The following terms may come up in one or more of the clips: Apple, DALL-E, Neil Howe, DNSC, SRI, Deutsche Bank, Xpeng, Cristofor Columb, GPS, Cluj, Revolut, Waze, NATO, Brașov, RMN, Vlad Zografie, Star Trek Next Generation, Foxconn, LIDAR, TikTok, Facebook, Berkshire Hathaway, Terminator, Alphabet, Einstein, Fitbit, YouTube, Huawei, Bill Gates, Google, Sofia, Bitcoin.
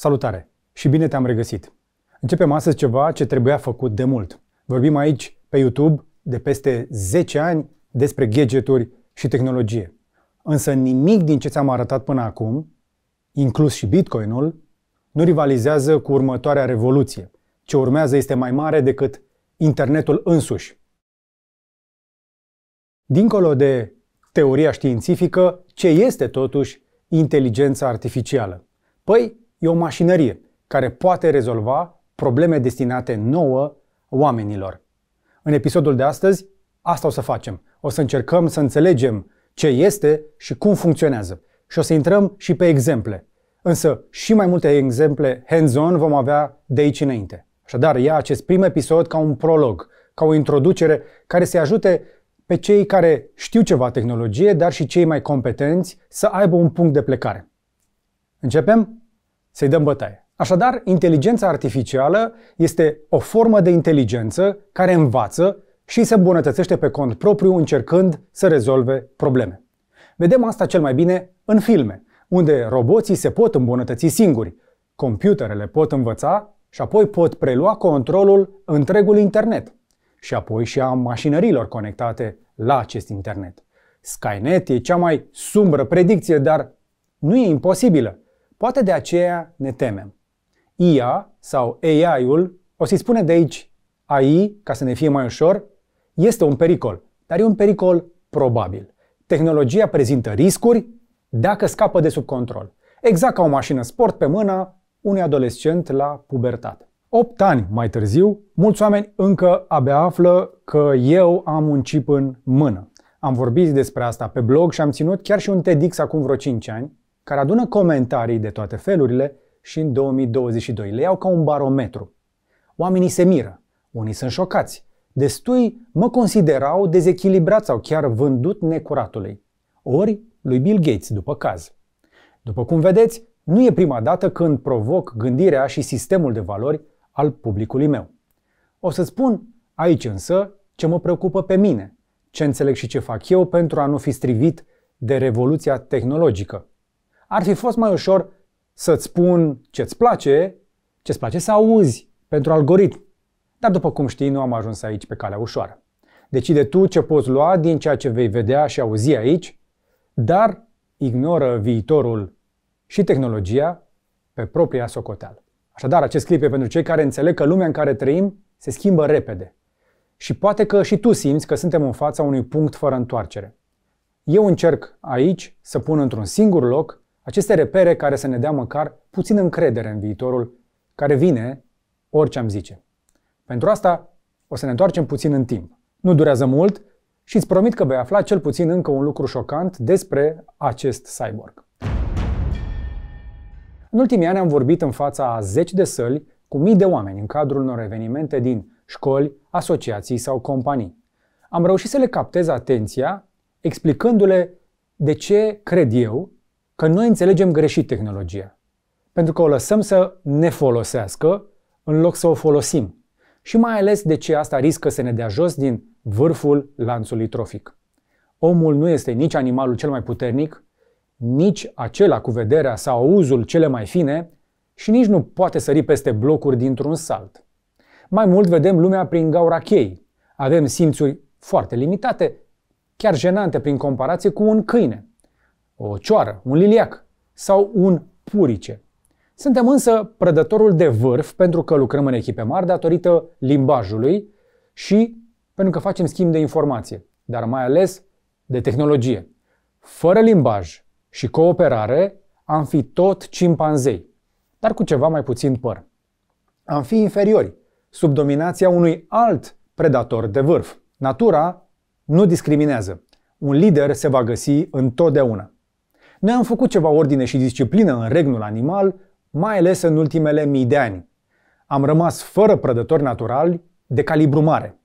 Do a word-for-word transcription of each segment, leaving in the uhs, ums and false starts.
Salutare și bine te-am regăsit! Începem astăzi ceva ce trebuia făcut de mult. Vorbim aici, pe YouTube, de peste zece ani despre gadgeturi și tehnologie. Însă nimic din ce ți-am arătat până acum, inclus și Bitcoinul, nu rivalizează cu următoarea revoluție. Ce urmează este mai mare decât internetul însuși. Dincolo de teoria științifică, ce este totuși inteligența artificială? Păi, e o mașinărie care poate rezolva probleme destinate nouă oamenilor. În episodul de astăzi, asta o să facem. O să încercăm să înțelegem ce este și cum funcționează. Și o să intrăm și pe exemple. Însă și mai multe exemple hands-on vom avea de aici înainte. Așadar, ia acest prim episod ca un prolog, ca o introducere care să ajute pe cei care știu ceva tehnologie, dar și cei mai competenți să aibă un punct de plecare. Începem? Să-i dăm bătaie. Așadar, inteligența artificială este o formă de inteligență care învață și se îmbunătățește pe cont propriu încercând să rezolve probleme. Vedem asta cel mai bine în filme, unde roboții se pot îmbunătăți singuri, computerele pot învăța și apoi pot prelua controlul întregului internet și apoi și a mașinărilor conectate la acest internet. Skynet e cea mai sumbră predicție, dar nu e imposibilă. Poate de aceea ne temem. I A sau A I-ul, o să-i spune de aici A I, ca să ne fie mai ușor, este un pericol, dar e un pericol probabil. Tehnologia prezintă riscuri dacă scapă de sub control. Exact ca o mașină sport pe mâna unui adolescent la pubertate. opt ani mai târziu, mulți oameni încă abia află că eu am un chip în mână. Am vorbit despre asta pe blog și am ținut chiar și un TEDx acum vreo cinci ani, care adună comentarii de toate felurile și în două mii douăzeci și doi le iau ca un barometru. Oamenii se miră, unii sunt șocați, destui mă considerau dezechilibrat sau chiar vândut necuratului, ori lui Bill Gates, după caz. După cum vedeți, nu e prima dată când provoc gândirea și sistemul de valori al publicului meu. O să spun aici însă ce mă preocupă pe mine, ce înțeleg și ce fac eu pentru a nu fi strivit de revoluția tehnologică. Ar fi fost mai ușor să-ți spun ce-ți place, ce-ți place să auzi pentru algoritm. Dar după cum știi, nu am ajuns aici pe calea ușoară. Decide tu ce poți lua din ceea ce vei vedea și auzi aici, dar ignoră viitorul și tehnologia pe propria socoteală. Așadar, acest clip e pentru cei care înțeleg că lumea în care trăim se schimbă repede. Și poate că și tu simți că suntem în fața unui punct fără întoarcere. Eu încerc aici să pun într-un singur loc aceste repere care să ne dea măcar puțin încredere în viitorul care vine, orice am zice. Pentru asta o să ne întoarcem puțin în timp. Nu durează mult și îți promit că vei afla cel puțin încă un lucru șocant despre acest cyborg. În ultimii ani am vorbit în fața a zeci de săli cu mii de oameni în cadrul unor evenimente din școli, asociații sau companii. Am reușit să le captez atenția explicându-le de ce cred eu că noi înțelegem greșit tehnologia. Pentru că o lăsăm să ne folosească în loc să o folosim. Și mai ales de ce asta riscă să ne dea jos din vârful lanțului trofic. Omul nu este nici animalul cel mai puternic, nici acela cu vederea sau auzul cele mai fine și nici nu poate sări peste blocuri dintr-un salt. Mai mult vedem lumea prin gaura cheii. Avem simțuri foarte limitate, chiar jenante prin comparație cu un câine, o cioară, un liliac sau un purice. Suntem însă prădătorul de vârf pentru că lucrăm în echipe mari datorită limbajului și pentru că facem schimb de informație, dar mai ales de tehnologie. Fără limbaj și cooperare am fi tot cimpanzei, dar cu ceva mai puțin păr. Am fi inferiori, sub dominația unui alt predator de vârf. Natura nu discriminează. Un lider se va găsi întotdeauna. Noi am făcut ceva ordine și disciplină în regnul animal, mai ales în ultimele mii de ani. Am rămas fără prădători naturali de calibru mare.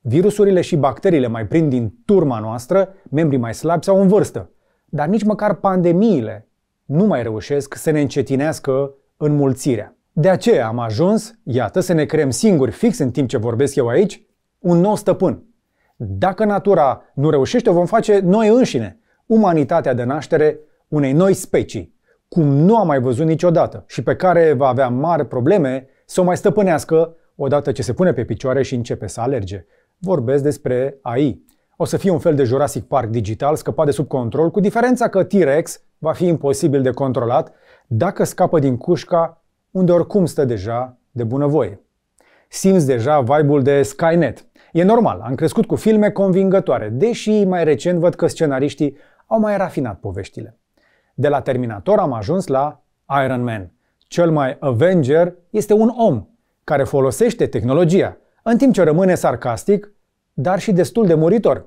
Virusurile și bacteriile mai prind din turma noastră, membrii mai slabi sau în vârstă, dar nici măcar pandemiile nu mai reușesc să ne încetinească înmulțirea. De aceea am ajuns, iată, să ne creăm singuri fix în timp ce vorbesc eu aici, un nou stăpân. Dacă natura nu reușește, o vom face noi înșine, umanitatea de naștere unei noi specii, cum nu a mai văzut niciodată și pe care va avea mari probleme să o mai stăpânească odată ce se pune pe picioare și începe să alerge. Vorbesc despre A I. O să fie un fel de Jurassic Park digital scăpat de sub control, cu diferența că T-Rex va fi imposibil de controlat dacă scapă din cușca unde oricum stă deja de bunăvoie. Simți deja vibe-ul de Skynet. E normal, am crescut cu filme convingătoare, deși mai recent văd că scenariștii au mai rafinat poveștile. De la Terminator am ajuns la Iron Man. Cel mai Avenger este un om care folosește tehnologia, în timp ce rămâne sarcastic, dar și destul de muritor.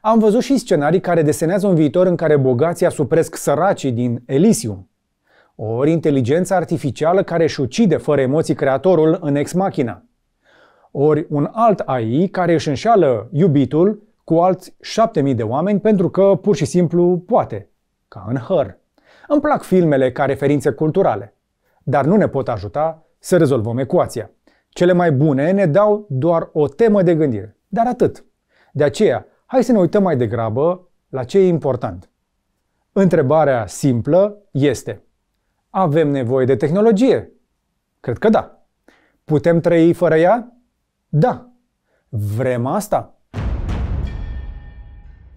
Am văzut și scenarii care desenează un viitor în care bogații asupresc săracii din Elysium. Ori inteligența artificială care își ucide fără emoții creatorul în Ex Machina. Ori un alt A I care își înșeală iubitul cu alți șapte mii de oameni pentru că pur și simplu poate, ca în Her. Îmi plac filmele ca referințe culturale, dar nu ne pot ajuta să rezolvăm ecuația. Cele mai bune ne dau doar o temă de gândire, dar atât. De aceea, hai să ne uităm mai degrabă la ce e important. Întrebarea simplă este: avem nevoie de tehnologie? Cred că da. Putem trăi fără ea? Da. Vrem asta?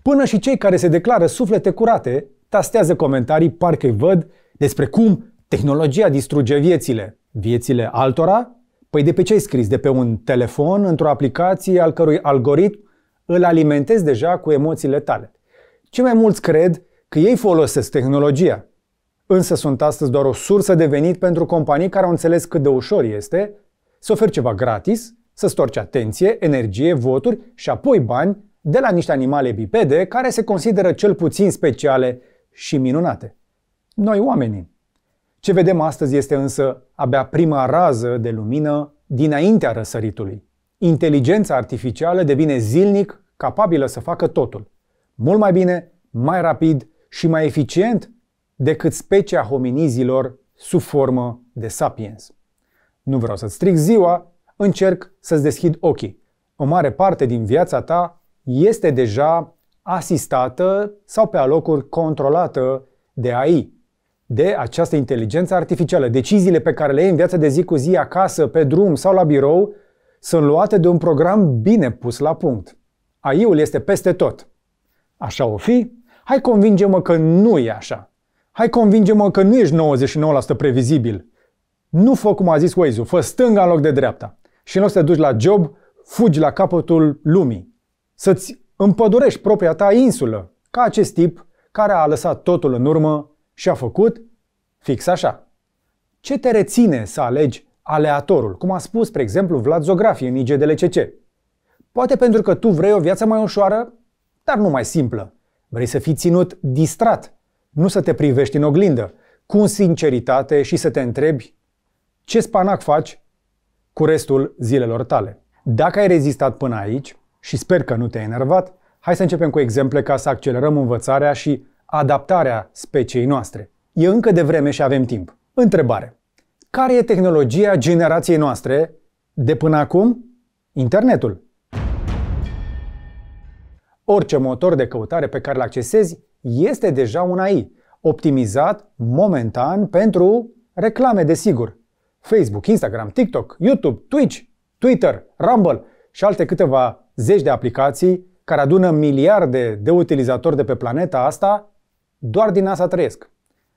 Până și cei care se declară suflete curate tastează comentarii, parcă-i văd, despre cum tehnologia distruge viețile. Viețile altora? Păi de pe ce ai scris? De pe un telefon, într-o aplicație al cărui algoritm îl alimentezi deja cu emoțiile tale. Cei mai mulți cred că ei folosesc tehnologia, însă sunt astăzi doar o sursă de venit pentru companii care au înțeles cât de ușor este să oferi ceva gratis, să storci atenție, energie, voturi și apoi bani de la niște animale bipede care se consideră cel puțin speciale și minunate. Noi oamenii. Ce vedem astăzi este însă abia prima rază de lumină dinaintea răsăritului. Inteligența artificială devine zilnic capabilă să facă totul. Mult mai bine, mai rapid și mai eficient decât specia hominizilor sub formă de sapiens. Nu vreau să-ți stric ziua, încerc să-ți deschid ochii. O mare parte din viața ta este deja asistată sau pe alocuri controlată de A I, de această inteligență artificială. Deciziile pe care le iei în viața de zi cu zi, acasă, pe drum sau la birou, sunt luate de un program bine pus la punct. A I-ul este peste tot. Așa o fi? Hai convinge-mă că nu e așa. Hai convinge-mă că nu ești nouăzeci și nouă la sută previzibil. Nu fă cum a zis Waze-ul, fă stânga în loc de dreapta. Și în loc să te duci la job, fugi la capătul lumii. Să-ți împădurești propria ta insulă, ca acest tip care a lăsat totul în urmă și a făcut fix așa. Ce te reține să alegi aleatorul, cum a spus, spre exemplu, Vlad Zografie în I G D L C C? Poate pentru că tu vrei o viață mai ușoară, dar nu mai simplă. Vrei să fii ținut distrat, nu să te privești în oglindă, cu sinceritate și să te întrebi ce spanac faci cu restul zilelor tale. Dacă ai rezistat până aici, și sper că nu te-ai enervat, hai să începem cu exemple ca să accelerăm învățarea și adaptarea speciei noastre. E încă devreme și avem timp. Întrebare. Care e tehnologia generației noastre de până acum? Internetul. Orice motor de căutare pe care îl accesezi este deja un A I, optimizat momentan pentru reclame, desigur. Facebook, Instagram, TikTok, YouTube, Twitch, Twitter, Rumble și alte câteva zeci de aplicații care adună miliarde de utilizatori de pe planeta asta, doar din asta trăiesc.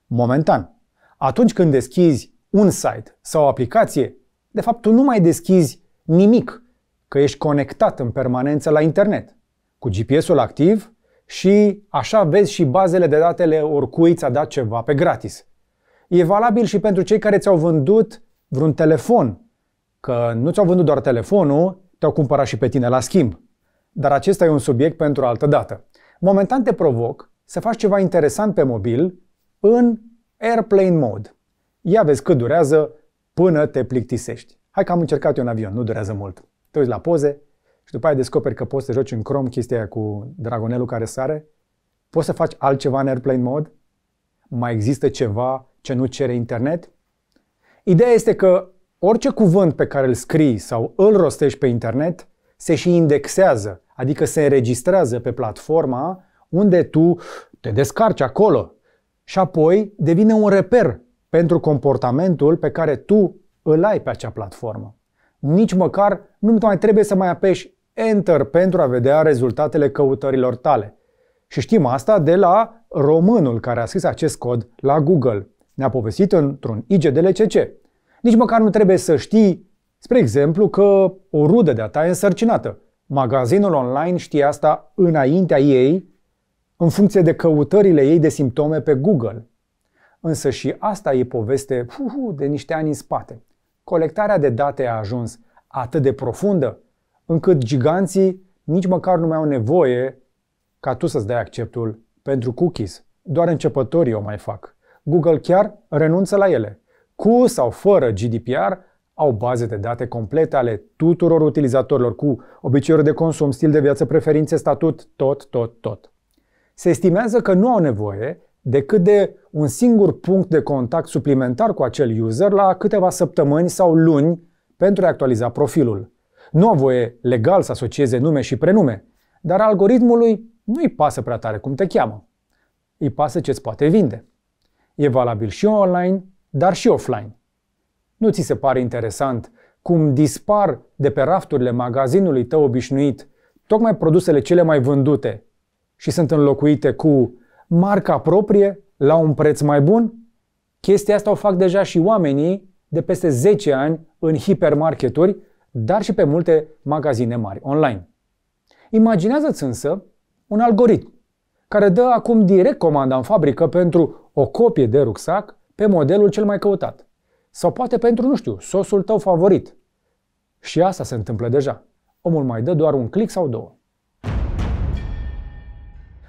Momentan. Atunci când deschizi un site sau o aplicație, de fapt tu nu mai deschizi nimic, că ești conectat în permanență la internet, cu G P S-ul activ, și așa vezi și bazele de datele oricui ți-a dat ceva pe gratis. E valabil și pentru cei care ți-au vândut vreun telefon, că nu ți-au vândut doar telefonul, te-au cumpărat și pe tine la schimb. Dar acesta e un subiect pentru altă dată. Momentan te provoc să faci ceva interesant pe mobil în airplane mode. Ia vezi cât durează până te plictisești. Hai că am încercat eu în avion, nu durează mult. Te uiți la poze și după aia descoperi că poți să joci în Chrome chestia aia cu dragonelul care sare. Poți să faci altceva în airplane mode? Mai există ceva ce nu cere internet? Ideea este că orice cuvânt pe care îl scrii sau îl rostești pe internet se și indexează, adică se înregistrează pe platforma unde tu te descarci acolo. și apoi devine un reper pentru comportamentul pe care tu îl ai pe acea platformă. Nici măcar nu mai trebuie să mai apeși Enter pentru a vedea rezultatele căutărilor tale. Și știm asta de la românul care a scris acest cod la Google. Ne-a povestit într-un I G D L C C. Nici măcar nu trebuie să știi, spre exemplu, că o rudă de-a ta e însărcinată. Magazinul online știe asta înaintea ei, în funcție de căutările ei de simptome pe Google. Însă și asta e poveste uhu, de niște ani în spate. Colectarea de date a ajuns atât de profundă, încât giganții nici măcar nu mai au nevoie ca tu să-ți dai acceptul pentru cookies. Doar începătorii o mai fac. Google chiar renunță la ele. Cu sau fără G D P R au baze de date complete ale tuturor utilizatorilor cu obiceiuri de consum, stil de viață, preferințe, statut, tot, tot, tot. Se estimează că nu au nevoie decât de un singur punct de contact suplimentar cu acel user la câteva săptămâni sau luni pentru a actualiza profilul. Nu au voie legal să asocieze nume și prenume, dar algoritmului nu îi pasă prea tare cum te cheamă. Îi pasă ce-ți poate vinde. E valabil și online, dar și offline. Nu ți se pare interesant cum dispar de pe rafturile magazinului tău obișnuit tocmai produsele cele mai vândute și sunt înlocuite cu marca proprie la un preț mai bun? Chestia asta o fac deja și oamenii de peste zece ani în hipermarketuri, dar și pe multe magazine mari online. Imaginează-ți însă un algoritm care dă acum direct comanda în fabrică pentru o copie de rucsac pe modelul cel mai căutat. Sau poate pentru, nu știu, sosul tău favorit. Și asta se întâmplă deja. Omul mai dă doar un click sau două.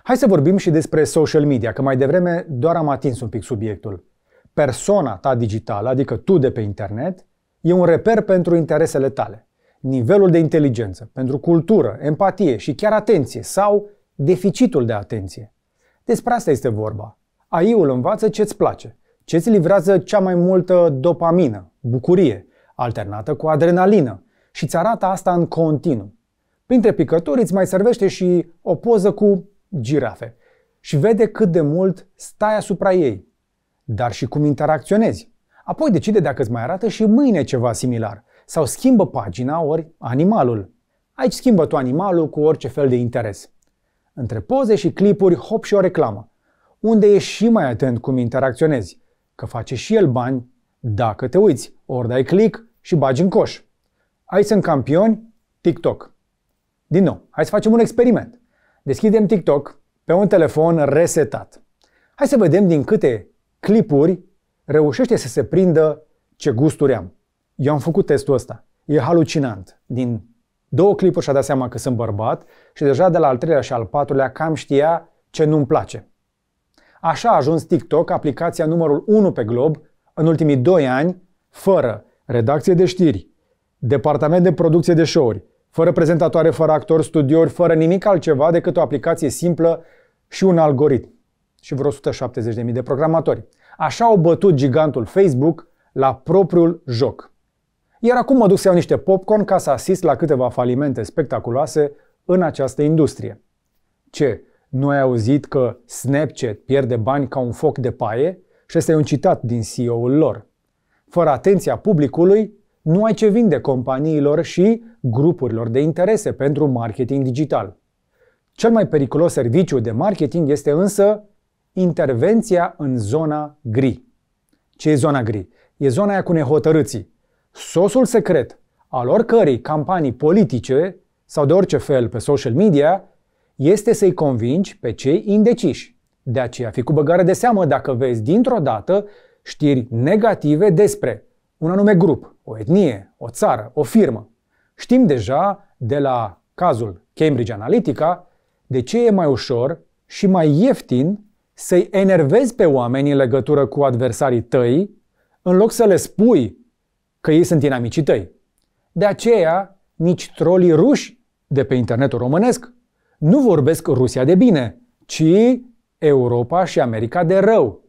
Hai să vorbim și despre social media, că mai devreme doar am atins un pic subiectul. Persona ta digitală, adică tu de pe internet, e un reper pentru interesele tale. Nivelul de inteligență, pentru cultură, empatie și chiar atenție sau deficitul de atenție. Despre asta este vorba. A I-ul învață ce-ți place, ce-ți livrează cea mai multă dopamină, bucurie, alternată cu adrenalină și îți arată asta în continuu. Printre picături îți mai servește și o poză cu girafe și vede cât de mult stai asupra ei, dar și cum interacționezi. Apoi decide dacă îți mai arată și mâine ceva similar sau schimbă pagina ori animalul. Aici schimbă tu animalul cu orice fel de interes. Între poze și clipuri, hop și o reclamă, unde ești și mai atent cum interacționezi, că face și el bani dacă te uiți, ori dai click și bagi în coș. Aici sunt campioni TikTok. Din nou, hai să facem un experiment. Deschidem TikTok pe un telefon resetat. Hai să vedem din câte clipuri reușește să se prindă ce gusturi am. Eu am făcut testul ăsta. E halucinant. Din două clipuri și-a dat seama că sunt bărbat și deja de la al treilea și al patrulea cam știa ce nu-mi place. Așa a ajuns TikTok, aplicația numărul unu pe glob, în ultimii doi ani, fără redacție de știri, departament de producție de show-uri, fără prezentatoare, fără actori, studiouri, fără nimic altceva decât o aplicație simplă și un algoritm. Și vreo o sută șaptezeci de mii de programatori. Așa au bătut gigantul Facebook la propriul joc. Iar acum mă duc să iau niște popcorn ca să asist la câteva falimente spectaculoase în această industrie. Ce? Nu ai auzit că Snapchat pierde bani ca un foc de paie? Și ăsta e un citat din C E O-ul lor. Fără atenția publicului, nu ai ce vinde companiilor și grupurilor de interese pentru marketing digital. Cel mai periculos serviciu de marketing este însă intervenția în zona gri. Ce e zona gri? E zona aia cu nehotărâții. Sosul secret al oricărei campanii politice sau de orice fel pe social media este să-i convingi pe cei indeciși. De aceea fi cu băgare de seamă dacă vezi dintr-o dată știri negative despre un anume grup, o etnie, o țară, o firmă. Știm deja de la cazul Cambridge Analytica de ce e mai ușor și mai ieftin să-i enervezi pe oameni în legătură cu adversarii tăi în loc să le spui că ei sunt inamicii tăi. De aceea, nici trolii ruși de pe internetul românesc nu vorbesc Rusia de bine, ci Europa și America de rău.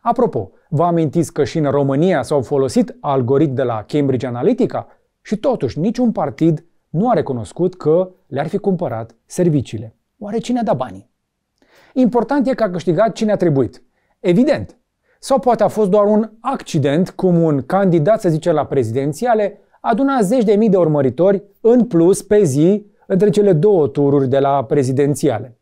Apropo, vă amintiți că și în România s-au folosit algoritmi de la Cambridge Analytica și totuși niciun partid nu a recunoscut că le-ar fi cumpărat serviciile. Oare cine a dat banii? Important e că a câștigat cine a trebuit. Evident. Sau poate a fost doar un accident, cum un candidat, să zicem, la prezidențiale aduna zeci de mii de urmăritori în plus pe zi între cele două tururi de la prezidențiale.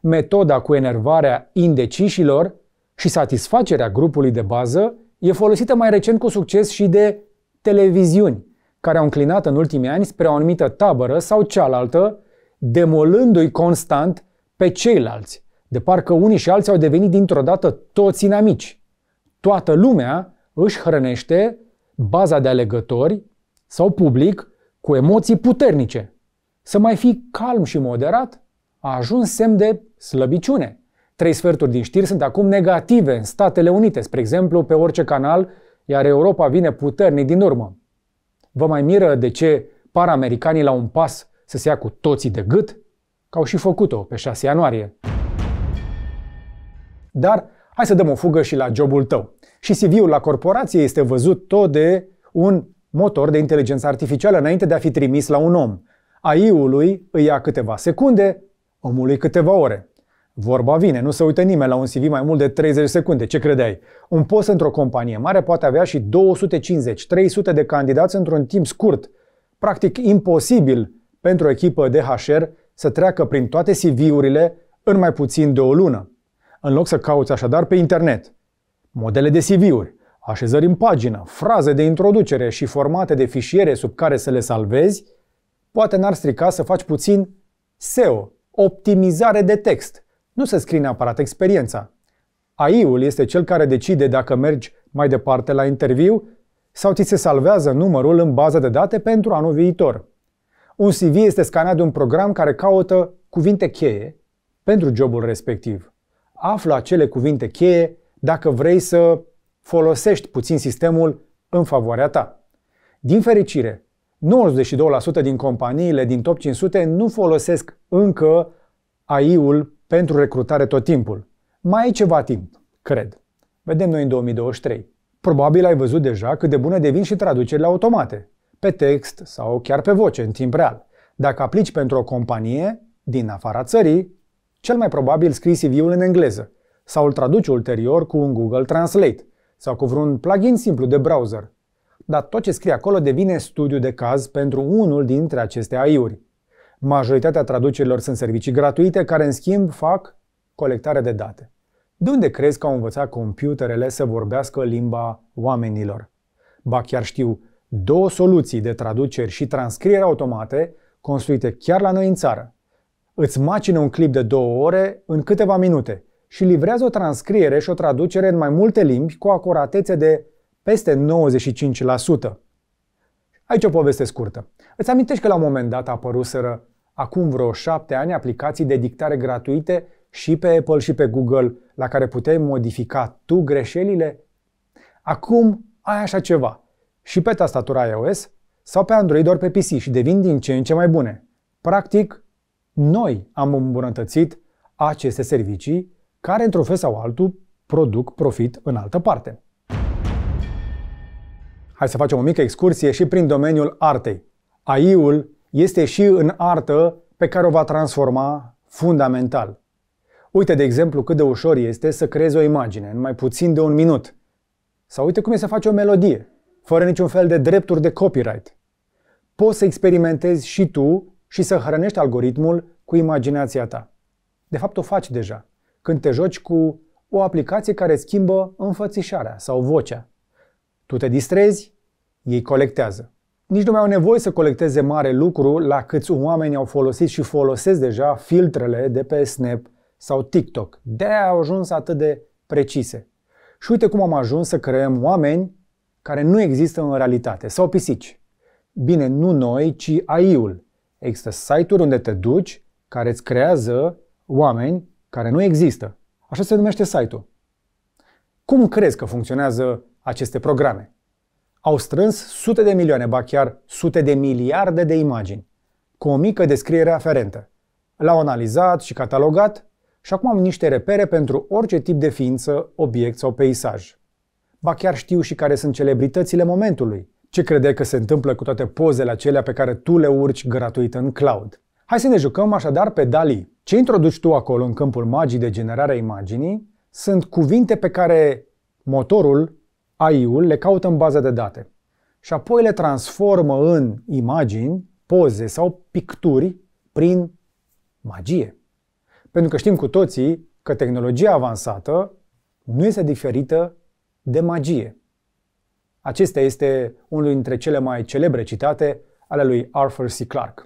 Metoda cu enervarea indecișilor și satisfacerea grupului de bază e folosită mai recent cu succes și de televiziuni, care au înclinat în ultimii ani spre o anumită tabără sau cealaltă, demolându-i constant pe ceilalți, de parcă unii și alții au devenit dintr-o dată toți inamici. Toată lumea își hrănește baza de alegători sau public cu emoții puternice. Să mai fii calm și moderat a ajuns semn de slăbiciune. Trei sferturi din știri sunt acum negative în Statele Unite, spre exemplu, pe orice canal, iar Europa vine puternic din urmă. Vă mai miră de ce par americanii la un pas să se ia cu toții de gât? Că au și făcut-o pe șase ianuarie. Dar hai să dăm o fugă și la jobul tău. Și C V-ul la corporație este văzut tot de un motor de inteligență artificială înainte de a fi trimis la un om. A I-ului îi ia câteva secunde, omului câteva ore. Vorba vine, nu se uită nimeni la un C V mai mult de treizeci de secunde. Ce credeai? Un post într-o companie mare poate avea și două sute cincizeci la trei sute de candidați într-un timp scurt. Practic imposibil pentru o echipă de H R să treacă prin toate C V-urile în mai puțin de o lună. În loc să cauți așadar pe internet modele de C V-uri, așezări în pagină, fraze de introducere și formate de fișiere sub care să le salvezi, poate n-ar strica să faci puțin S E O, optimizare de text. Nu se scrie neapărat experiența. A I-ul este cel care decide dacă mergi mai departe la interviu sau ți se salvează numărul în bază de date pentru anul viitor. Un C V este scanat de un program care caută cuvinte cheie pentru jobul respectiv. Află acele cuvinte cheie dacă vrei să folosești puțin sistemul în favoarea ta. Din fericire, nouăzeci și doi la sută din companiile din top cinci sute nu folosesc încă A I-ul pentru recrutare tot timpul. Mai e ceva timp, cred. Vedem noi în două mii douăzeci și trei. Probabil ai văzut deja cât de bune devin și traducerile automate, pe text sau chiar pe voce, în timp real. Dacă aplici pentru o companie din afara țării, cel mai probabil scrii C V-ul în engleză sau îl traduci ulterior cu un Google Translate sau cu vreun plugin simplu de browser. Dar tot ce scrie acolo devine studiu de caz pentru unul dintre aceste A I-uri. Majoritatea traducerilor sunt servicii gratuite care, în schimb, fac colectare de date. De unde crezi că au învățat computerele să vorbească limba oamenilor? Ba chiar știu două soluții de traduceri și transcriere automate construite chiar la noi în țară. Îți macină un clip de două ore în câteva minute și livrează o transcriere și o traducere în mai multe limbi cu acuratețe de peste nouăzeci și cinci la sută. Aici o poveste scurtă. Îți amintești că la un moment dat apăruseră acum vreo șapte ani aplicații de dictare gratuite și pe Apple și pe Google la care puteai modifica tu greșelile? Acum ai așa ceva și pe tastatura iOS sau pe Android doar pe P C și devin din ce în ce mai bune. Practic, noi am îmbunătățit aceste servicii care, într-un fel sau altul, produc profit în altă parte. Hai să facem o mică excursie și prin domeniul artei. A I-ul este și în artă pe care o va transforma fundamental. Uite, de exemplu, cât de ușor este să creezi o imagine în mai puțin de un minut. Sau uite cum e să faci o melodie, fără niciun fel de drepturi de copyright. Poți să experimentezi și tu și să hrănești algoritmul cu imaginația ta. De fapt, o faci deja, când te joci cu o aplicație care schimbă înfățișarea sau vocea. Tu te distrezi, ei colectează. Nici nu mai au nevoie să colecteze mare lucru la câți oameni au folosit și folosesc deja filtrele de pe Snap sau TikTok. De-aia au ajuns atât de precise. Și uite cum am ajuns să creăm oameni care nu există în realitate, sau pisici. Bine, nu noi, ci A I-ul. Există site-uri unde te duci care îți creează oameni care nu există. Așa se numește site-ul. Cum crezi că funcționează aceste programe? Au strâns sute de milioane, ba chiar sute de miliarde de imagini, cu o mică descriere aferentă. L-au analizat și catalogat și acum am niște repere pentru orice tip de ființă, obiect sau peisaj. Ba chiar știu și care sunt celebritățile momentului. Ce credeai că se întâmplă cu toate pozele acelea pe care tu le urci gratuit în cloud? Hai să ne jucăm așadar pe D A L L-E. Ce introduci tu acolo în câmpul magic de generarea imaginii sunt cuvinte pe care motorul, A I-ul, le caută în bază de date și apoi le transformă în imagini, poze sau picturi prin magie. Pentru că știm cu toții că tehnologia avansată nu este diferită de magie. Acesta este unul dintre cele mai celebre citate ale lui Arthur C. Clarke.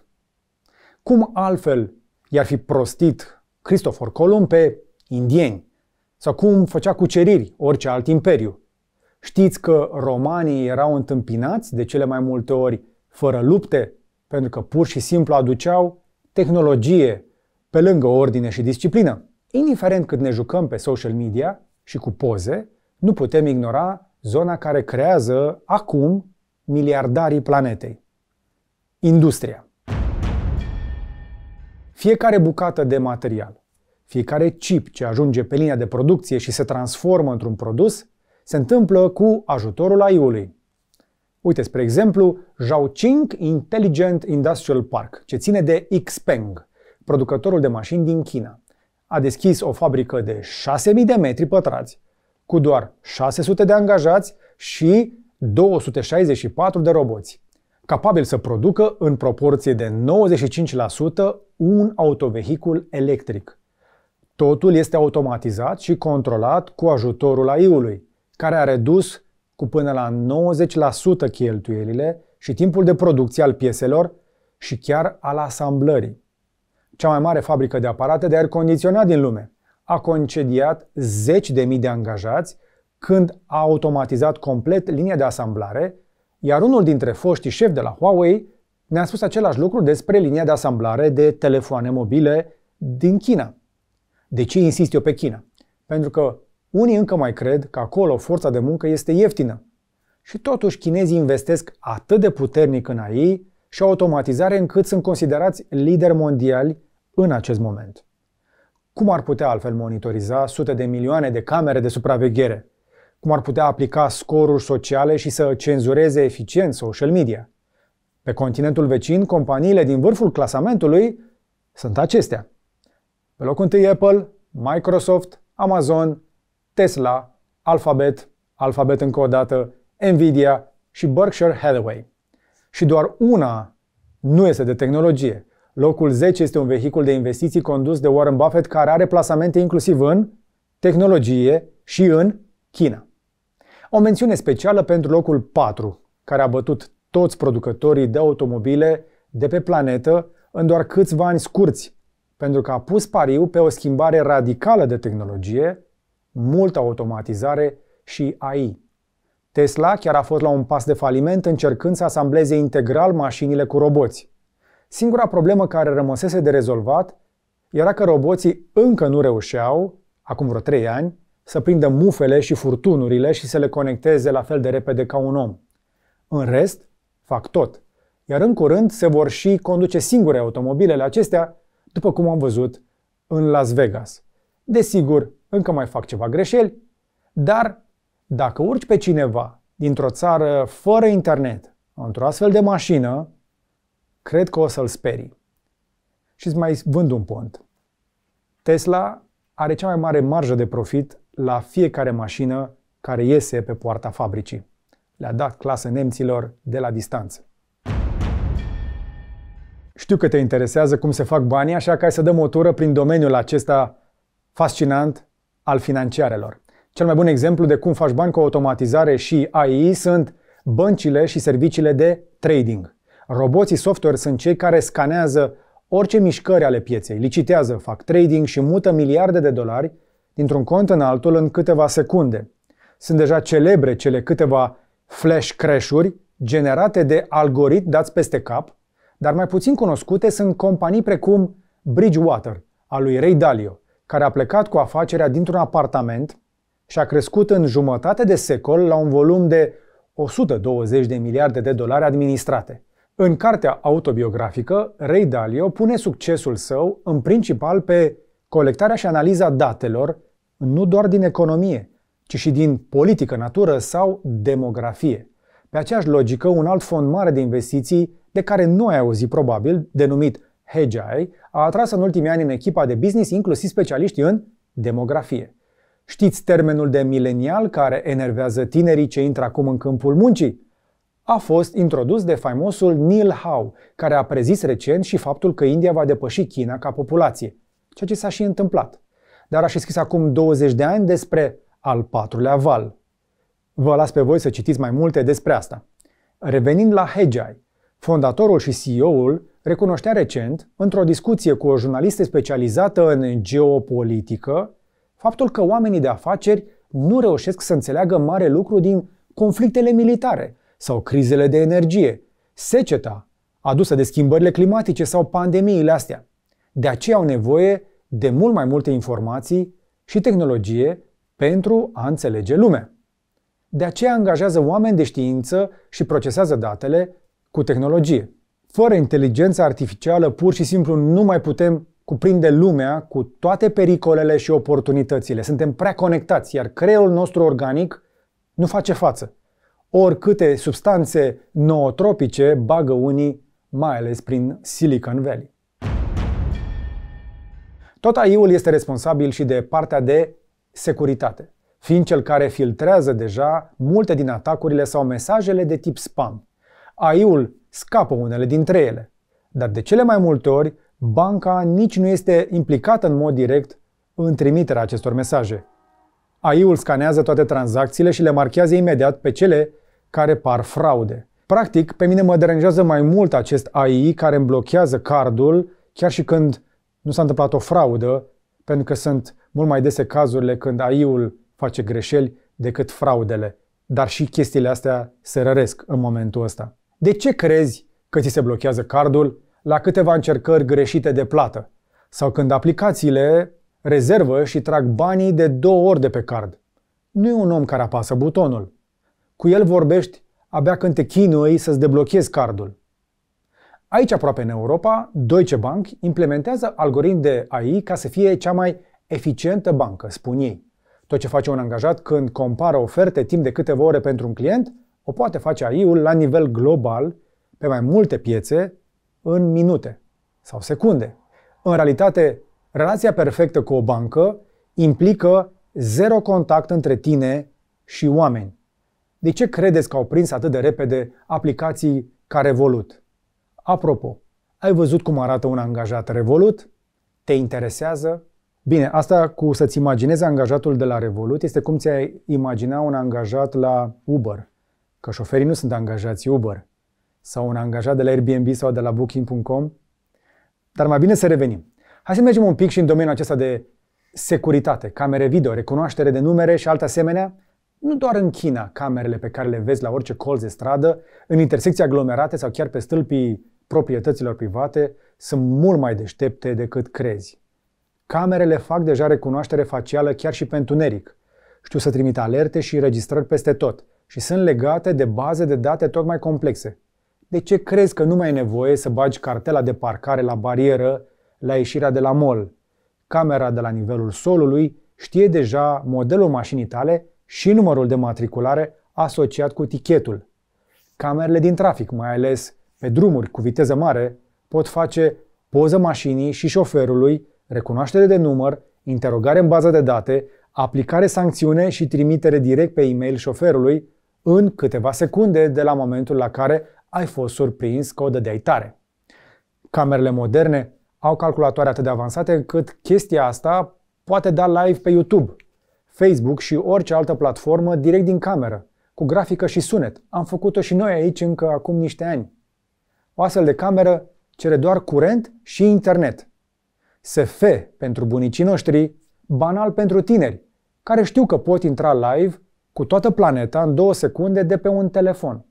Cum altfel i-ar fi prostit Cristofor Columb pe indieni? Sau cum făcea cuceriri orice alt imperiu? Știți că romanii erau întâmpinați de cele mai multe ori fără lupte, pentru că pur și simplu aduceau tehnologie pe lângă ordine și disciplină. Indiferent cât ne jucăm pe social media și cu poze, nu putem ignora zona care creează acum miliardarii planetei. Industria. Fiecare bucată de material, fiecare chip ce ajunge pe linia de producție și se transformă într-un produs, se întâmplă cu ajutorul A I-ului. Uite, spre exemplu, Zhaoqing Intelligent Industrial Park, ce ține de Xpeng, producătorul de mașini din China. A deschis o fabrică de șase mii de metri pătrați, cu doar șase sute de angajați și două sute șaizeci și patru de roboți, capabil să producă în proporție de nouăzeci și cinci la sută un autovehicul electric. Totul este automatizat și controlat cu ajutorul A I-ului, care a redus cu până la nouăzeci la sută cheltuielile și timpul de producție al pieselor și chiar al asamblării. Cea mai mare fabrică de aparate de aer condiționat din lume a concediat zeci de mii de angajați când a automatizat complet linia de asamblare, iar unul dintre foștii șefi de la Huawei ne-a spus același lucru despre linia de asamblare de telefoane mobile din China. De ce insist eu pe China? Pentru că unii încă mai cred că acolo forța de muncă este ieftină. Și totuși chinezii investesc atât de puternic în A I și automatizare încât sunt considerați lideri mondiali în acest moment. Cum ar putea altfel monitoriza sute de milioane de camere de supraveghere? Cum ar putea aplica scoruri sociale și să cenzureze eficient social media? Pe continentul vecin, companiile din vârful clasamentului sunt acestea. Pe locul întâi Apple, Microsoft, Amazon, Tesla, Alphabet, Alphabet încă o dată, Nvidia și Berkshire Hathaway. Și doar una nu este de tehnologie. Locul zece este un vehicul de investiții condus de Warren Buffett care are plasamente inclusiv în tehnologie și în China. O mențiune specială pentru locul patru, care a bătut toți producătorii de automobile de pe planetă în doar câțiva ani scurți, pentru că a pus pariu pe o schimbare radicală de tehnologie, multă automatizare și A I. Tesla chiar a fost la un pas de faliment încercând să asambleze integral mașinile cu roboți. Singura problemă care rămăsese de rezolvat era că roboții încă nu reușeau, acum vreo trei ani, să prindă mufele și furtunurile și să le conecteze la fel de repede ca un om. În rest, fac tot. Iar în curând se vor și conduce singure automobilele acestea, după cum am văzut în Las Vegas. Desigur, încă mai fac ceva greșeli, dar dacă urci pe cineva dintr-o țară fără internet într-o astfel de mașină, cred că o să-l sperii. Și îți mai vând un pont. Tesla are cea mai mare marjă de profit la fiecare mașină care iese pe poarta fabricii. Le-a dat clasă nemților de la distanță. Știu că te interesează cum se fac banii, așa că hai să dăm o tură prin domeniul acesta fascinant al financiarelor. Cel mai bun exemplu de cum faci bani cu automatizare și A I sunt băncile și serviciile de trading. Roboții software sunt cei care scanează orice mișcări ale pieței, licitează, fac trading și mută miliarde de dolari dintr-un cont în altul în câteva secunde. Sunt deja celebre cele câteva flash crash-uri generate de algoritmi dați peste cap, dar mai puțin cunoscute sunt companii precum Bridgewater, al lui Ray Dalio, care a plecat cu afacerea dintr-un apartament și a crescut în jumătate de secol la un volum de o sută douăzeci de miliarde de dolari administrate. În cartea autobiografică, Ray Dalio pune succesul său în principal pe colectarea și analiza datelor, nu doar din economie, ci și din politică, natură sau demografie. Pe aceeași logică, un alt fond mare de investiții de care nu ai auzit probabil, denumit H G I, a atras în ultimii ani în echipa de business inclusiv specialiști în demografie. Știți termenul de milenial care enervează tinerii ce intră acum în câmpul muncii? A fost introdus de faimosul Neil Howe, care a prezis recent și faptul că India va depăși China ca populație, ceea ce s-a și întâmplat. Dar a și scris acum douăzeci de ani despre al patrulea val. Vă las pe voi să citiți mai multe despre asta. Revenind la H G I, fondatorul și C E O-ul recunoștea recent, într-o discuție cu o jurnalistă specializată în geopolitică, faptul că oamenii de afaceri nu reușesc să înțeleagă mare lucru din conflictele militare sau crizele de energie, seceta adusă de schimbările climatice sau pandemiile astea. De aceea au nevoie de mult mai multe informații și tehnologie pentru a înțelege lumea. De aceea angajează oameni de știință și procesează datele cu tehnologie. Fără inteligența artificială, pur și simplu nu mai putem cuprinde lumea cu toate pericolele și oportunitățile. Suntem prea conectați, iar creierul nostru organic nu face față. Oricâte substanțe nootropice bagă unii, mai ales prin Silicon Valley. Tot A I-ul este responsabil și de partea de securitate, fiind cel care filtrează deja multe din atacurile sau mesajele de tip spam. A I-ul scapă unele dintre ele, dar de cele mai multe ori banca nici nu este implicată în mod direct în trimiterea acestor mesaje. A I-ul scanează toate tranzacțiile și le marchează imediat pe cele care par fraude. Practic, pe mine mă deranjează mai mult acest A I care îmi blochează cardul chiar și când nu s-a întâmplat o fraudă, pentru că sunt mult mai dese cazurile când A I-ul face greșeli decât fraudele. Dar și chestiile astea se răresc în momentul ăsta. De ce crezi că ți se blochează cardul la câteva încercări greșite de plată? Sau când aplicațiile rezervă și trag banii de două ori de pe card? Nu e un om care apasă butonul. Cu el vorbești abia când te chinui să-ți deblochezi cardul. Aici, aproape în Europa, Deutsche Bank implementează algoritmi de A I ca să fie cea mai eficientă bancă, spun ei. Tot ce face un angajat când compară oferte timp de câteva ore pentru un client, o poate face A I-ul la nivel global, pe mai multe piețe, în minute sau secunde. În realitate, relația perfectă cu o bancă implică zero contact între tine și oameni. De ce credeți că au prins atât de repede aplicații ca Revolut? Apropo, ai văzut cum arată un angajat Revolut? Te interesează? Bine, asta cu să-ți imaginezi angajatul de la Revolut este cum ți-ai imagina un angajat la Uber, că șoferii nu sunt angajați Uber, sau un angajat de la Airbnb sau de la booking punct com. Dar mai bine să revenim. Hai să mergem un pic și în domeniul acesta de securitate, camere video, recunoaștere de numere și alte asemenea. Nu doar în China, camerele pe care le vezi la orice colț de stradă, în intersecții aglomerate sau chiar pe stâlpii proprietăților private, sunt mult mai deștepte decât crezi. Camerele fac deja recunoaștere facială chiar și pe întuneric. Știu să trimită alerte și înregistrări peste tot și sunt legate de baze de date tot mai complexe. De ce crezi că nu mai e nevoie să bagi cartela de parcare la barieră la ieșirea de la mall? Camera de la nivelul solului știe deja modelul mașinii tale și numărul de matriculare asociat cu tichetul. Camerele din trafic, mai ales pe drumuri cu viteză mare, pot face poză mașinii și șoferului, recunoaștere de număr, interogare în bază de date, aplicare sancțiune și trimitere direct pe e-mail șoferului în câteva secunde de la momentul la care ai fost surprins că o dădeai tare. Camerele moderne au calculatoare atât de avansate încât chestia asta poate da live pe YouTube, Facebook și orice altă platformă direct din cameră, cu grafică și sunet. Am făcut-o și noi aici încă acum niște ani. O astfel de cameră cere doar curent și internet. S F pentru bunicii noștri, banal pentru tineri, care știu că pot intra live cu toată planeta în două secunde de pe un telefon.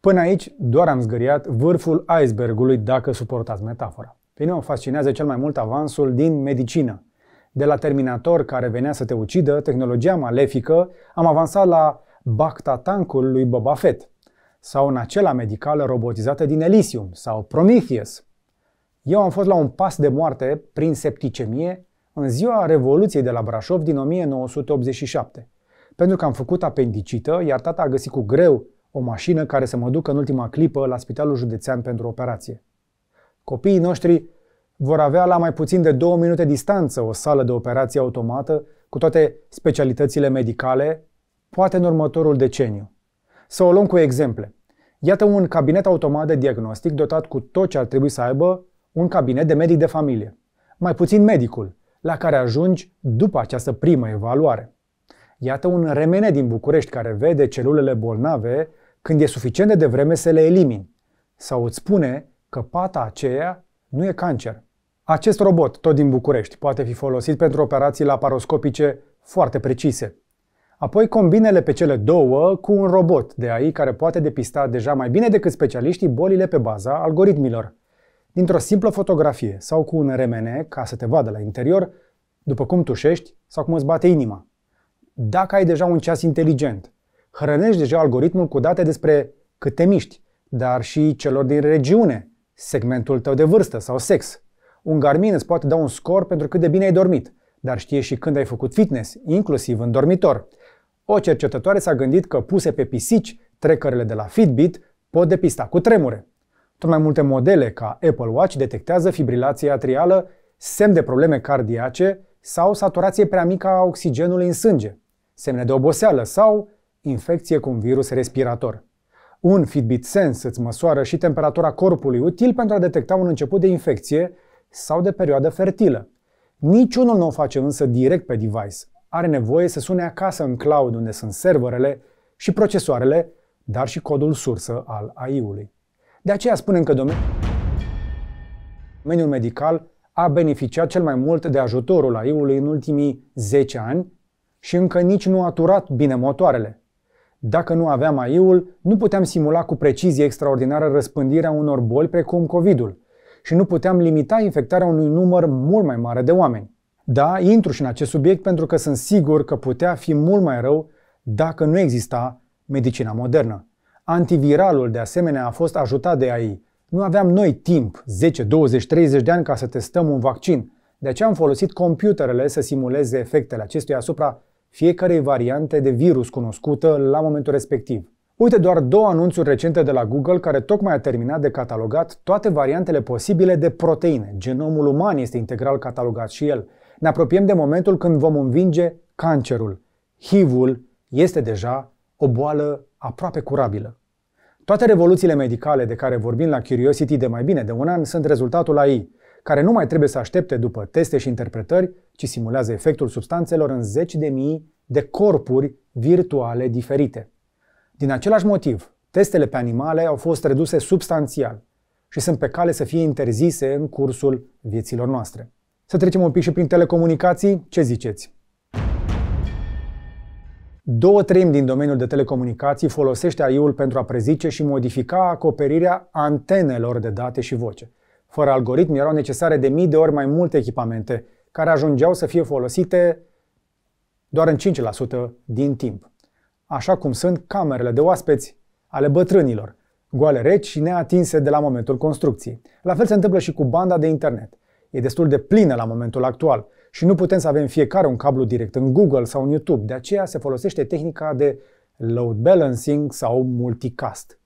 Până aici doar am zgâriat vârful icebergului, dacă suportați metafora. Pe mine mă fascinează cel mai mult avansul din medicină. De la Terminator care venea să te ucidă, tehnologia malefică, am avansat la Bactatancul lui Boba Fett, sau în acela medicală robotizată din Elysium, sau Prometheus. Eu am fost la un pas de moarte prin septicemie în ziua Revoluției de la Brașov din o mie nouă sute optzeci și șapte, pentru că am făcut apendicită, iar tata a găsit cu greu o mașină care să mă ducă în ultima clipă la Spitalul Județean pentru operație. Copiii noștri vor avea la mai puțin de două minute distanță o sală de operație automată cu toate specialitățile medicale, poate în următorul deceniu. Să o luăm cu exemple. Iată un cabinet automat de diagnostic dotat cu tot ce ar trebui să aibă un cabinet de medic de familie. Mai puțin medicul, la care ajungi după această primă evaluare. Iată un remene din București care vede celulele bolnave când e suficient de devreme să le elimini. Sau îți spune că pata aceea nu e cancer. Acest robot, tot din București, poate fi folosit pentru operații laparoscopice foarte precise. Apoi combinele pe cele două cu un robot de A I care poate depista deja mai bine decât specialiștii bolile pe baza algoritmilor. Dintr-o simplă fotografie sau cu un R M N ca să te vadă la interior, după cum tușești sau cum îți bate inima. Dacă ai deja un ceas inteligent, hrănești deja algoritmul cu date despre cât te miști, dar și celor din regiune, segmentul tău de vârstă sau sex. Un Garmin îți poate da un scor pentru cât de bine ai dormit, dar știe și când ai făcut fitness, inclusiv în dormitor. O cercetătoare s-a gândit că puse pe pisici trecările de la Fitbit pot depista cu tremure. Tot mai multe modele ca Apple Watch detectează fibrilație atrială, semn de probleme cardiace sau saturație prea mică a oxigenului în sânge, semne de oboseală sau infecție cu un virus respirator. Un Fitbit Sense îți măsoară și temperatura corpului, util pentru a detecta un început de infecție sau de perioadă fertilă. Niciunul nu o face însă direct pe device. Are nevoie să sune acasă în cloud, unde sunt serverele și procesoarele, dar și codul sursă al A I-ului. De aceea spunem că domeniul medical a beneficiat cel mai mult de ajutorul A I-ului în ultimii zece ani și încă nici nu a turat bine motoarele. Dacă nu aveam A I-ul, nu puteam simula cu precizie extraordinară răspândirea unor boli precum COVID-ul și nu puteam limita infectarea unui număr mult mai mare de oameni. Da, intru și în acest subiect pentru că sunt sigur că putea fi mult mai rău dacă nu exista medicina modernă. Antiviralul de asemenea a fost ajutat de A I. Nu aveam noi timp, zece, douăzeci, treizeci de ani, ca să testăm un vaccin. De aceea am folosit computerele să simuleze efectele acestuia asupra fiecarei variante de virus cunoscută la momentul respectiv. Uite doar două anunțuri recente de la Google, care tocmai a terminat de catalogat toate variantele posibile de proteine. Genomul uman este integral catalogat și el. Ne apropiem de momentul când vom învinge cancerul. H I V-ul este deja o boală aproape curabilă. Toate revoluțiile medicale de care vorbim la Curiosity de mai bine de un an sunt rezultatul A I, care nu mai trebuie să aștepte după teste și interpretări, ci simulează efectul substanțelor în zeci de mii de corpuri virtuale diferite. Din același motiv, testele pe animale au fost reduse substanțial și sunt pe cale să fie interzise în cursul vieților noastre. Să trecem un pic și prin telecomunicații, ce ziceți? Două treimi din domeniul de telecomunicații folosește A I-ul pentru a prezice și modifica acoperirea antenelor de date și voce. Fără algoritmi erau necesare de mii de ori mai multe echipamente, care ajungeau să fie folosite doar în cinci la sută din timp. Așa cum sunt camerele de oaspeți ale bătrânilor, goale reci și neatinse de la momentul construcției. La fel se întâmplă și cu banda de internet. E destul de plină la momentul actual și nu putem să avem fiecare un cablu direct în Google sau în YouTube, de aceea se folosește tehnica de load balancing sau multicast.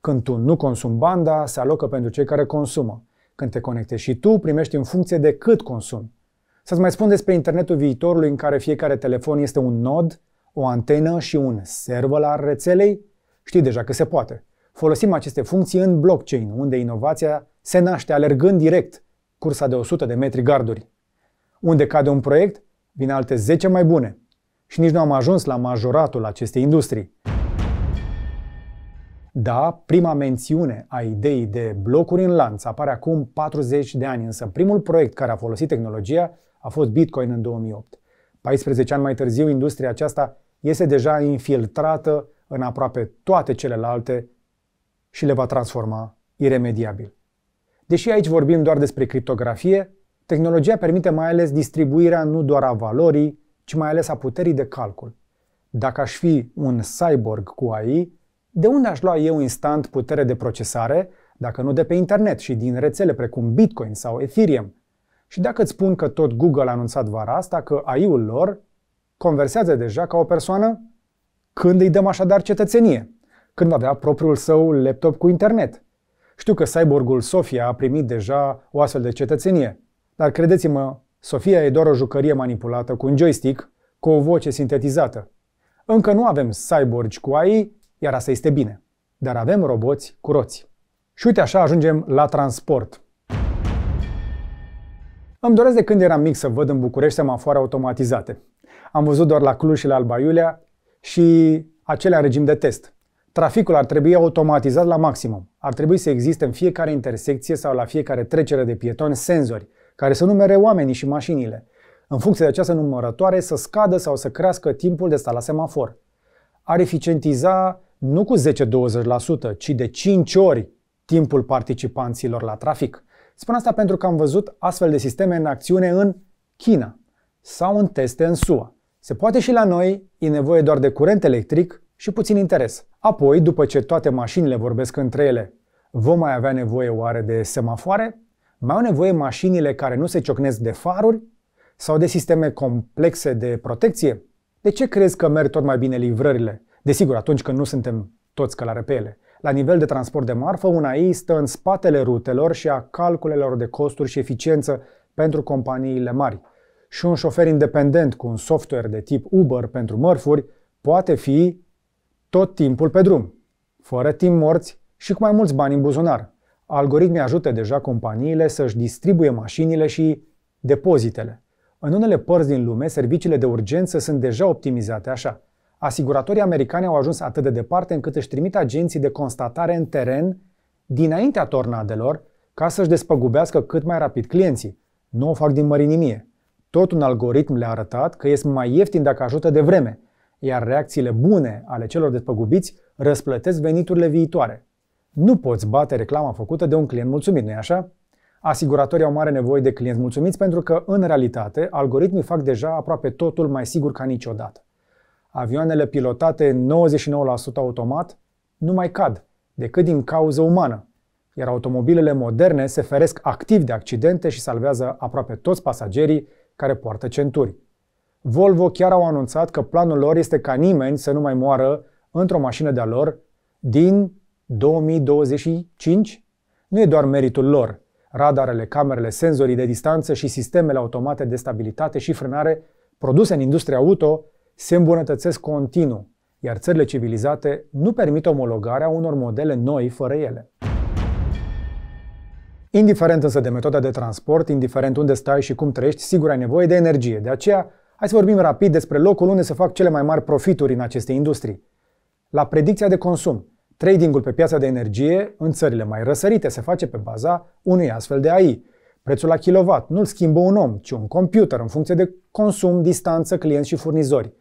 Când tu nu consumi banda, se alocă pentru cei care consumă. Când te conectezi și tu, primești în funcție de cât consumi. Să-ți mai spun despre internetul viitorului, în care fiecare telefon este un nod, o antenă și un server al rețelei? Știi deja că se poate. Folosim aceste funcții în blockchain, unde inovația se naște alergând direct cursa de o sută de metri garduri. Unde cade un proiect, vin alte zece mai bune. Și nici nu am ajuns la majoratul acestei industrii. Da, prima mențiune a ideii de blocuri în lanț apare acum patruzeci de ani, însă primul proiect care a folosit tehnologia a fost Bitcoin în două mii opt. paisprezece ani mai târziu, industria aceasta este deja infiltrată în aproape toate celelalte și le va transforma iremediabil. Deși aici vorbim doar despre criptografie, tehnologia permite mai ales distribuirea nu doar a valorii, ci mai ales a puterii de calcul. Dacă aș fi un cyborg cu A I, de unde aș lua eu instant putere de procesare, dacă nu de pe internet și din rețele precum Bitcoin sau Ethereum? Și dacă îți spun că tot Google a anunțat vara asta că A I-ul lor conversează deja ca o persoană? Când îi dăm așadar cetățenie? Când va avea propriul său laptop cu internet? Știu că cyborgul Sofia a primit deja o astfel de cetățenie, dar credeți-mă, Sofia e doar o jucărie manipulată cu un joystick, cu o voce sintetizată. Încă nu avem cyborgi cu A I, iar asta este bine, dar avem roboți cu roți. Și uite așa ajungem la transport. Îmi doresc de când eram mic să văd în București semafoare automatizate. Am văzut doar la Cluj și la Alba Iulia și acelea în regim de test. Traficul ar trebui automatizat la maximum. Ar trebui să existe în fiecare intersecție sau la fiecare trecere de pietoni senzori, care să numere oamenii și mașinile. În funcție de această numărătoare să scadă sau să crească timpul de stat la semafor. Ar eficientiza nu cu zece-douăzeci la sută, ci de cinci ori timpul participanților la trafic. Spun asta pentru că am văzut astfel de sisteme în acțiune în China sau în teste în S U A. Se poate și la noi, e nevoie doar de curent electric și puțin interes. Apoi, după ce toate mașinile vorbesc între ele, vom mai avea nevoie oare de semafoare? Mai au nevoie mașinile care nu se ciocnesc de faruri? Sau de sisteme complexe de protecție? De ce crezi că merg tot mai bine livrările? Desigur, atunci când nu suntem toți călare pe ele. La nivel de transport de marfă, un A I stă în spatele rutelor și a calculelor de costuri și eficiență pentru companiile mari. Și un șofer independent cu un software de tip Uber pentru mărfuri poate fi tot timpul pe drum, fără timp morți și cu mai mulți bani în buzunar. Algoritmii ajută deja companiile să-și distribuie mașinile și depozitele. În unele părți din lume, serviciile de urgență sunt deja optimizate așa. Asiguratorii americani au ajuns atât de departe încât își trimit agenții de constatare în teren dinaintea tornadelor ca să-și despăgubească cât mai rapid clienții. Nu o fac din mărinimie. Tot un algoritm le-a arătat că ies mai ieftin dacă ajută de vreme, iar reacțiile bune ale celor despăgubiți răsplătesc veniturile viitoare. Nu poți bate reclama făcută de un client mulțumit, nu-i așa? Asiguratorii au mare nevoie de clienți mulțumiți pentru că, în realitate, algoritmii fac deja aproape totul mai sigur ca niciodată. Avioanele pilotate nouăzeci și nouă la sută automat nu mai cad, decât din cauză umană, iar automobilele moderne se feresc activ de accidente și salvează aproape toți pasagerii care poartă centuri. Volvo chiar au anunțat că planul lor este ca nimeni să nu mai moară într-o mașină de-a lor din două mii douăzeci și cinci. Nu e doar meritul lor. Radarele, camerele, senzorii de distanță și sistemele automate de stabilitate și frânare produse în industria auto se îmbunătățesc continuu, iar țările civilizate nu permit omologarea unor modele noi fără ele. Indiferent însă de metoda de transport, indiferent unde stai și cum trăiești, sigur ai nevoie de energie. De aceea, hai să vorbim rapid despre locul unde se fac cele mai mari profituri în aceste industrii. La predicția de consum, tradingul pe piața de energie în țările mai răsărite se face pe baza unui astfel de A I. Prețul la kilowatt nu-l schimbă un om, ci un computer în funcție de consum, distanță, clienți și furnizori.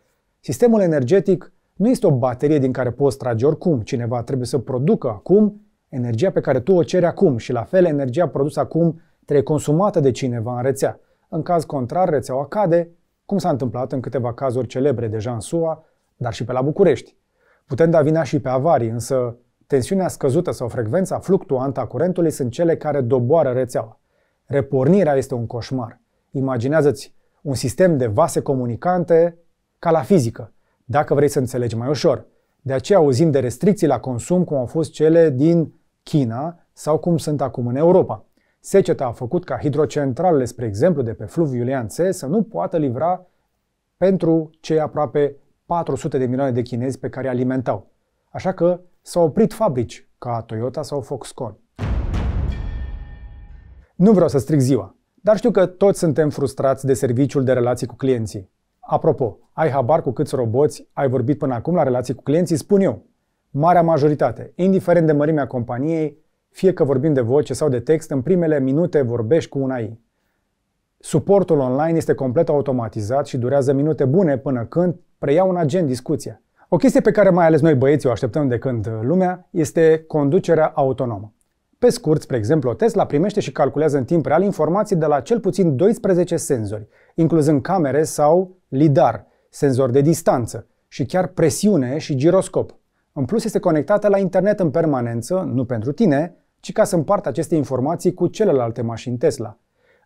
Sistemul energetic nu este o baterie din care poți trage oricum. Cineva trebuie să producă acum energia pe care tu o ceri acum și la fel energia produsă acum trebuie consumată de cineva în rețea. În caz contrar, rețeaua cade, cum s-a întâmplat în câteva cazuri celebre deja în S U A, dar și pe la București. Putem da vina și pe avarii, însă tensiunea scăzută sau frecvența fluctuantă a curentului sunt cele care doboară rețeaua. Repornirea este un coșmar. Imaginează-ți un sistem de vase comunicante ca la fizică, dacă vrei să înțelegi mai ușor. De aceea auzim de restricții la consum cum au fost cele din China sau cum sunt acum în Europa. Seceta a făcut ca hidrocentralele, spre exemplu, de pe fluviul Ianțe să nu poată livra pentru cei aproape patru sute de milioane de chinezi pe care îi alimentau. Așa că s-au oprit fabrici ca Toyota sau Foxconn. Nu vreau să stric ziua, dar știu că toți suntem frustrați de serviciul de relații cu clienții. Apropo, ai habar cu câți roboți ai vorbit până acum la relații cu clienții? Spun eu, marea majoritate, indiferent de mărimea companiei, fie că vorbim de voce sau de text, în primele minute vorbești cu un A I. Suportul online este complet automatizat și durează minute bune până când preia un agent discuția. O chestie pe care mai ales noi băieții o așteptăm de când lumea este conducerea autonomă. Pe scurt, spre exemplu, Tesla primește și calculează în timp real informații de la cel puțin doisprezece senzori, incluzând camere sau lidar, senzori de distanță și chiar presiune și giroscop. În plus, este conectată la internet în permanență, nu pentru tine, ci ca să împartă aceste informații cu celelalte mașini Tesla.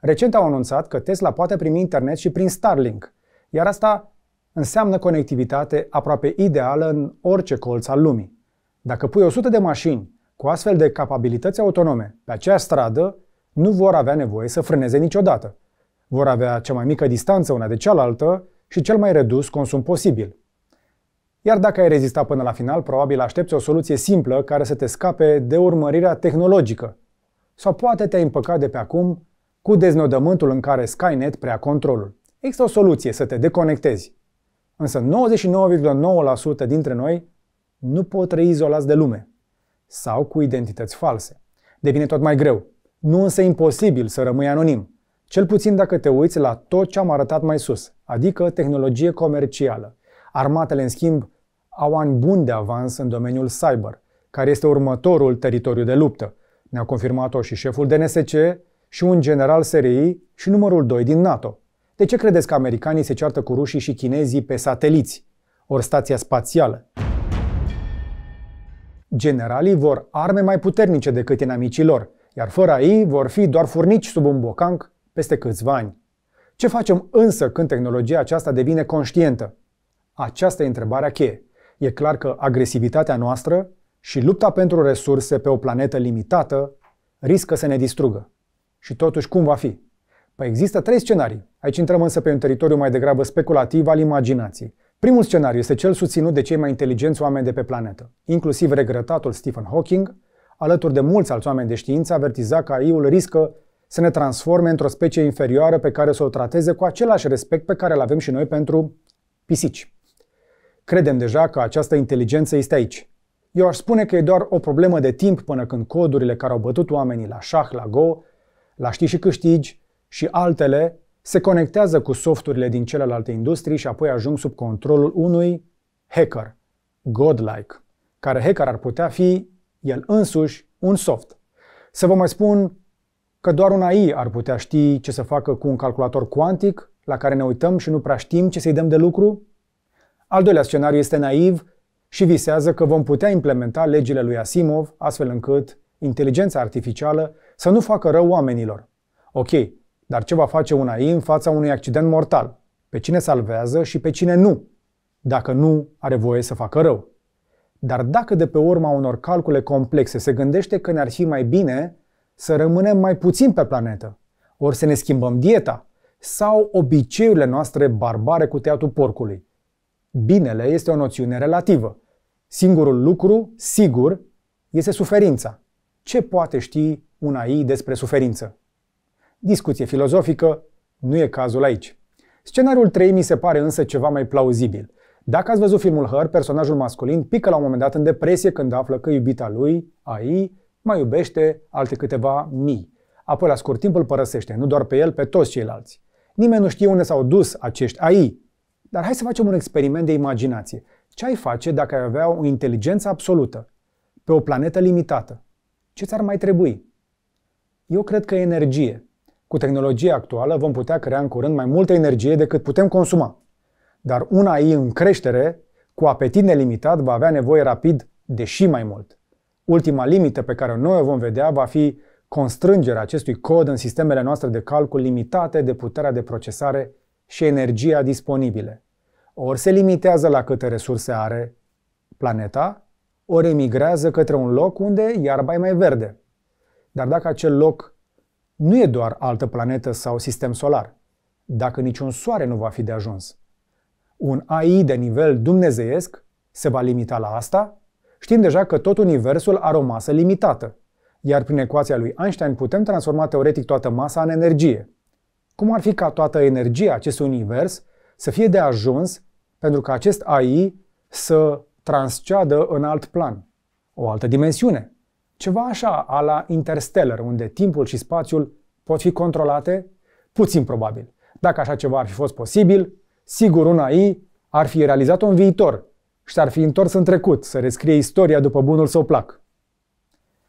Recent au anunțat că Tesla poate primi internet și prin Starlink, iar asta înseamnă conectivitate aproape ideală în orice colț al lumii. Dacă pui o sută de mașini cu cu astfel de capabilități autonome pe aceeași stradă nu vor avea nevoie să frâneze niciodată. Vor avea cea mai mică distanță una de cealaltă și cel mai redus consum posibil. Iar dacă ai rezista până la final, probabil aștepți o soluție simplă care să te scape de urmărirea tehnologică. Sau poate te-ai împăcat de pe acum cu deznodământul în care Skynet preia controlul. Există o soluție să te deconectezi. Însă nouăzeci și nouă virgulă nouă la sută dintre noi nu pot trăi izolați de lume. Sau cu identități false. Devine tot mai greu. Nu însă imposibil să rămâi anonim. Cel puțin dacă te uiți la tot ce am arătat mai sus, adică tehnologie comercială. Armatele, în schimb, au ani buni de avans în domeniul cyber, care este următorul teritoriu de luptă. Ne-a confirmat-o și șeful D N S C și un general S R I și numărul doi din NATO. De ce credeți că americanii se ceartă cu rușii și chinezii pe sateliți, ori stația spațială? Generalii vor arme mai puternice decât inamicii lor, iar fără ei vor fi doar furnici sub un bocanc peste câțiva ani. Ce facem însă când tehnologia aceasta devine conștientă? Aceasta e întrebarea cheie. E clar că agresivitatea noastră și lupta pentru resurse pe o planetă limitată riscă să ne distrugă. Și totuși cum va fi? Păi există trei scenarii. Aici intrăm însă pe un teritoriu mai degrabă speculativ al imaginației. Primul scenariu este cel susținut de cei mai inteligenți oameni de pe planetă. Inclusiv regretatul Stephen Hawking, alături de mulți alți oameni de știință, avertiza că A I-ul riscă să ne transforme într-o specie inferioară pe care să o trateze cu același respect pe care îl avem și noi pentru pisici. Credem deja că această inteligență este aici. Eu aș spune că e doar o problemă de timp până când codurile care au bătut oamenii la șah, la go, la știi și câștigi și altele se conectează cu softurile din celelalte industrii și apoi ajung sub controlul unui hacker, godlike, care hacker ar putea fi el însuși un soft. Să vă mai spun că doar un A I ar putea ști ce să facă cu un calculator cuantic la care ne uităm și nu prea știm ce să-i dăm de lucru. Al doilea scenariu este naiv și visează că vom putea implementa legile lui Asimov astfel încât inteligența artificială să nu facă rău oamenilor. Ok, dar ce va face un A I în fața unui accident mortal? Pe cine salvează și pe cine nu, dacă nu are voie să facă rău? Dar dacă de pe urma unor calcule complexe se gândește că ne-ar fi mai bine să rămânem mai puțin pe planetă, ori să ne schimbăm dieta sau obiceiurile noastre barbare cu tăiatul porcului. Binele este o noțiune relativă. Singurul lucru, sigur, este suferința. Ce poate ști un A I despre suferință? Discuție filozofică, nu e cazul aici. Scenariul trei mi se pare însă ceva mai plauzibil. Dacă ați văzut filmul Her, personajul masculin pică la un moment dat în depresie când află că iubita lui, A I, mai iubește alte câteva mii. Apoi la scurt timp îl părăsește, nu doar pe el, pe toți ceilalți. Nimeni nu știe unde s-au dus acești A I. Dar hai să facem un experiment de imaginație. Ce ai face dacă ai avea o inteligență absolută, pe o planetă limitată? Ce ți-ar mai trebui? Eu cred că energie. Cu tehnologia actuală vom putea crea în curând mai multă energie decât putem consuma. Dar un A I în creștere, cu apetit nelimitat, va avea nevoie rapid de și mai mult. Ultima limită pe care noi o vom vedea va fi constrângerea acestui cod în sistemele noastre de calcul limitate de puterea de procesare și energia disponibile. Ori se limitează la câte resurse are planeta, ori emigrează către un loc unde iarba e mai verde. Dar dacă acel loc nu e doar altă planetă sau sistem solar, dacă niciun soare nu va fi de ajuns, un A I de nivel dumnezeiesc se va limita la asta? Știm deja că tot universul are o masă limitată, iar prin ecuația lui Einstein putem transforma teoretic toată masa în energie. Cum ar fi ca toată energia acestui univers să fie de ajuns pentru ca acest A I să transceadă în alt plan, o altă dimensiune? Ceva așa a la Interstellar, unde timpul și spațiul pot fi controlate? Puțin probabil. Dacă așa ceva ar fi fost posibil, sigur un A I ar fi realizat-o în viitor și ar fi întors în trecut să rescrie istoria după bunul său plac.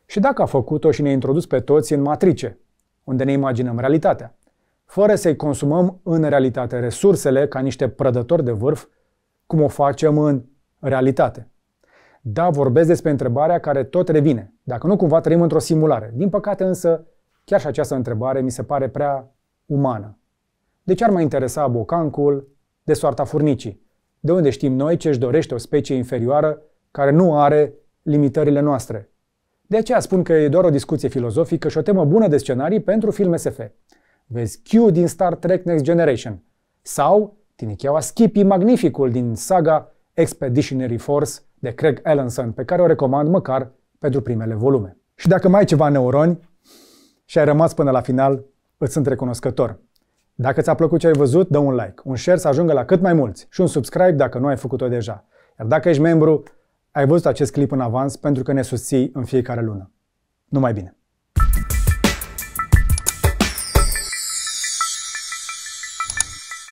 Și dacă a făcut-o și ne-a introdus pe toți în matrice, unde ne imaginăm realitatea, fără să-i consumăm în realitate resursele ca niște prădători de vârf, cum o facem în realitate. Da, vorbesc despre întrebarea care tot revine, dacă nu cumva trăim într-o simulare. Din păcate însă, chiar și această întrebare mi se pare prea umană. De ce ar mai interesa bocancul de soarta furnicii? De unde știm noi ce își dorește o specie inferioară care nu are limitările noastre? De aceea spun că e doar o discuție filozofică și o temă bună de scenarii pentru filme S F. Vezi Q din Star Trek Next Generation sau tinicheaua Skippy Magnificul din saga Expeditionary Force de Craig Ellenson, pe care o recomand măcar pentru primele volume. Și dacă mai ai ceva neuroni și ai rămas până la final, îți sunt recunoscător. Dacă ți-a plăcut ce ai văzut, dă un like, un share să ajungă la cât mai mulți și un subscribe dacă nu ai făcut-o deja. Iar dacă ești membru, ai văzut acest clip în avans pentru că ne susții în fiecare lună. Numai bine!